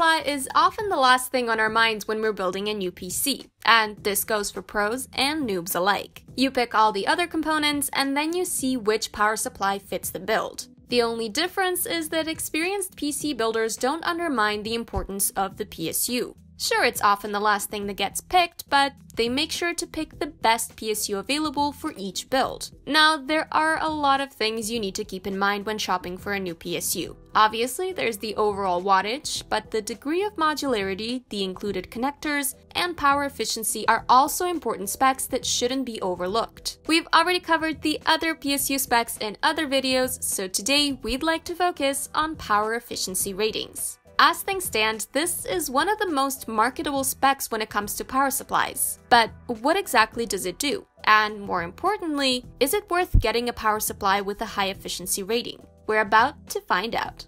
supply is often the last thing on our minds when we're building a new PC, and this goes for pros and noobs alike. You pick all the other components and then you see which power supply fits the build. The only difference is that experienced PC builders don't undermine the importance of the PSU. Sure, it's often the last thing that gets picked, but they make sure to pick the best PSU available for each build. Now, there are a lot of things you need to keep in mind when shopping for a new PSU. Obviously, there's the overall wattage, but the degree of modularity, the included connectors, and power efficiency are also important specs that shouldn't be overlooked. We've already covered the other PSU specs in other videos, so today we'd like to focus on power efficiency ratings. As things stand, this is one of the most marketable specs when it comes to power supplies. But what exactly does it do? And more importantly, is it worth getting a power supply with a high efficiency rating? We're about to find out.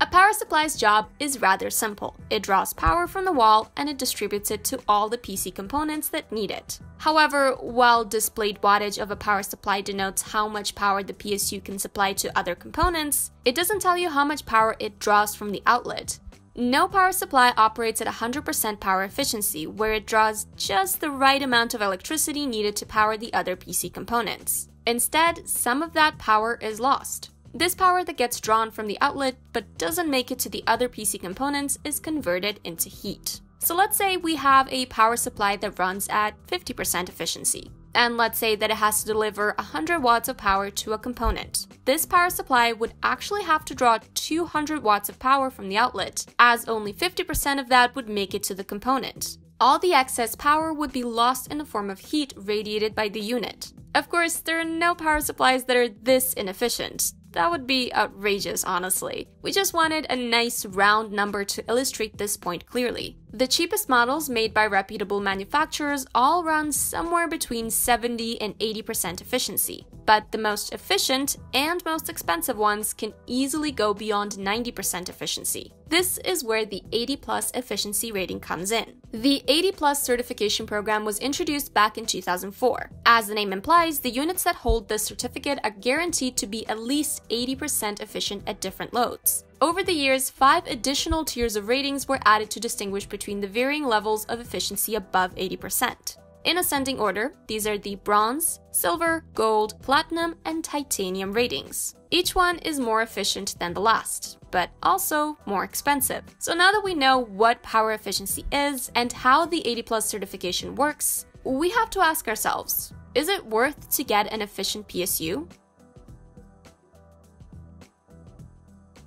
A power supply's job is rather simple. It draws power from the wall and it distributes it to all the PC components that need it. However, while displayed wattage of a power supply denotes how much power the PSU can supply to other components, it doesn't tell you how much power it draws from the outlet. No power supply operates at 100% power efficiency, where it draws just the right amount of electricity needed to power the other PC components. Instead, some of that power is lost. This power that gets drawn from the outlet but doesn't make it to the other PC components is converted into heat. So let's say we have a power supply that runs at 50% efficiency, and let's say that it has to deliver 100 watts of power to a component. This power supply would actually have to draw 200 watts of power from the outlet, as only 50% of that would make it to the component. All the excess power would be lost in the form of heat radiated by the unit. Of course, there are no power supplies that are this inefficient. That would be outrageous, honestly. We just wanted a nice round number to illustrate this point clearly. The cheapest models made by reputable manufacturers all run somewhere between 70 and 80% efficiency, but the most efficient and most expensive ones can easily go beyond 90% efficiency. This is where the 80 Plus efficiency rating comes in. The 80 Plus certification program was introduced back in 2004. As the name implies, the units that hold this certificate are guaranteed to be at least 80% efficient at different loads. Over the years, 5 additional tiers of ratings were added to distinguish between the varying levels of efficiency above 80%. In ascending order, these are the bronze, silver, gold, platinum, and titanium ratings. Each one is more efficient than the last, but also more expensive. So now that we know what power efficiency is and how the 80 Plus certification works, we have to ask ourselves, is it worth to get an efficient PSU?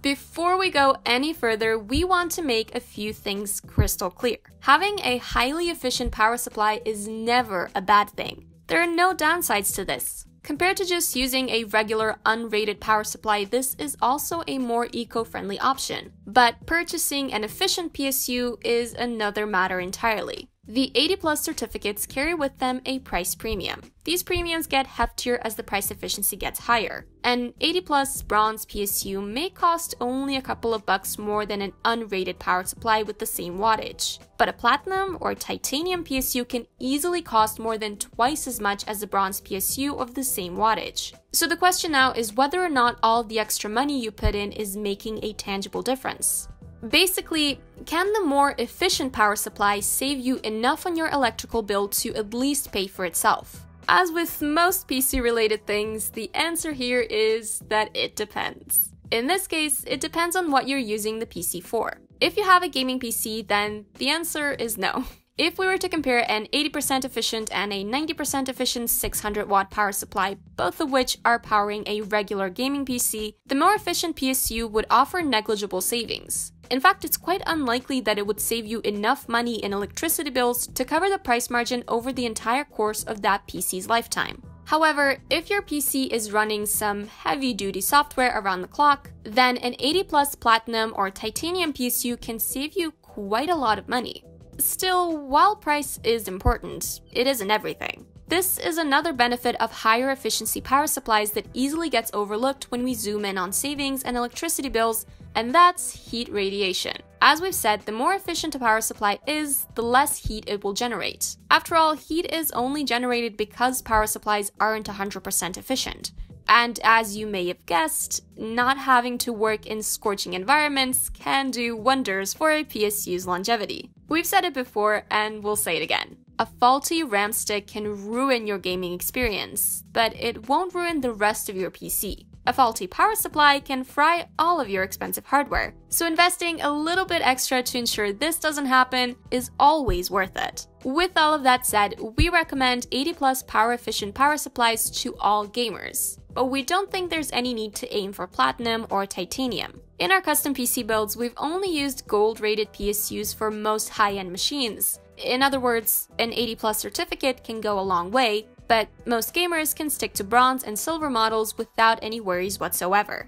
Before we go any further, we want to make a few things crystal clear. Having a highly efficient power supply is never a bad thing. There are no downsides to this. Compared to just using a regular unrated power supply, this is also a more eco-friendly option. But purchasing an efficient PSU is another matter entirely. The 80 Plus certificates carry with them a price premium. These premiums get heftier as the price efficiency gets higher. An 80 Plus bronze PSU may cost only a couple of bucks more than an unrated power supply with the same wattage. But a platinum or titanium PSU can easily cost more than twice as much as a bronze PSU of the same wattage. So the question now is whether or not all the extra money you put in is making a tangible difference. Basically, can the more efficient power supply save you enough on your electrical bill to at least pay for itself? As with most PC-related things, the answer here is that it depends. In this case, it depends on what you're using the PC for. If you have a gaming PC, then the answer is no. If we were to compare an 80% efficient and a 90% efficient 600-watt power supply, both of which are powering a regular gaming PC, the more efficient PSU would offer negligible savings. In fact, it's quite unlikely that it would save you enough money in electricity bills to cover the price margin over the entire course of that PC's lifetime. However, if your PC is running some heavy-duty software around the clock, then an 80 Plus Platinum or Titanium PSU can save you quite a lot of money. Still, while price is important, it isn't everything. This is another benefit of higher efficiency power supplies that easily gets overlooked when we zoom in on savings and electricity bills, and that's heat radiation. As we've said, the more efficient a power supply is, the less heat it will generate. After all, heat is only generated because power supplies aren't 100% efficient. And as you may have guessed, not having to work in scorching environments can do wonders for a PSU's longevity. We've said it before and we'll say it again. A faulty RAM stick can ruin your gaming experience, but it won't ruin the rest of your PC. A faulty power supply can fry all of your expensive hardware, so investing a little bit extra to ensure this doesn't happen is always worth it. With all of that said, we recommend 80 Plus power-efficient power supplies to all gamers, but we don't think there's any need to aim for platinum or titanium. In our custom PC builds, we've only used gold-rated PSUs for most high-end machines. In other words, an 80 Plus certificate can go a long way, but most gamers can stick to bronze and silver models without any worries whatsoever.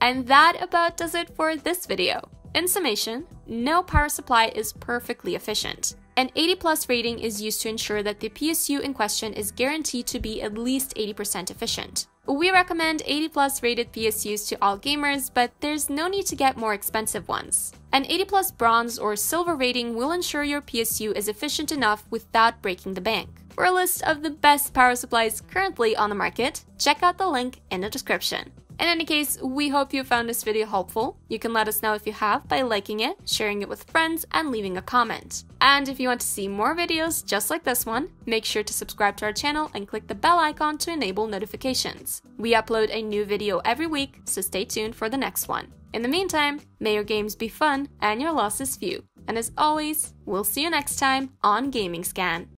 And that about does it for this video. In summation, no power supply is perfectly efficient. An 80 Plus rating is used to ensure that the PSU in question is guaranteed to be at least 80% efficient. We recommend 80 Plus rated PSUs to all gamers, but there's no need to get more expensive ones. An 80 Plus bronze or silver rating will ensure your PSU is efficient enough without breaking the bank. For a list of the best power supplies currently on the market, check out the link in the description. In any case, we hope you found this video helpful. You can let us know if you have by liking it, sharing it with friends, and leaving a comment. And if you want to see more videos just like this one, make sure to subscribe to our channel and click the bell icon to enable notifications. We upload a new video every week, so stay tuned for the next one. In the meantime, may your games be fun and your losses few. And as always, we'll see you next time on GamingScan.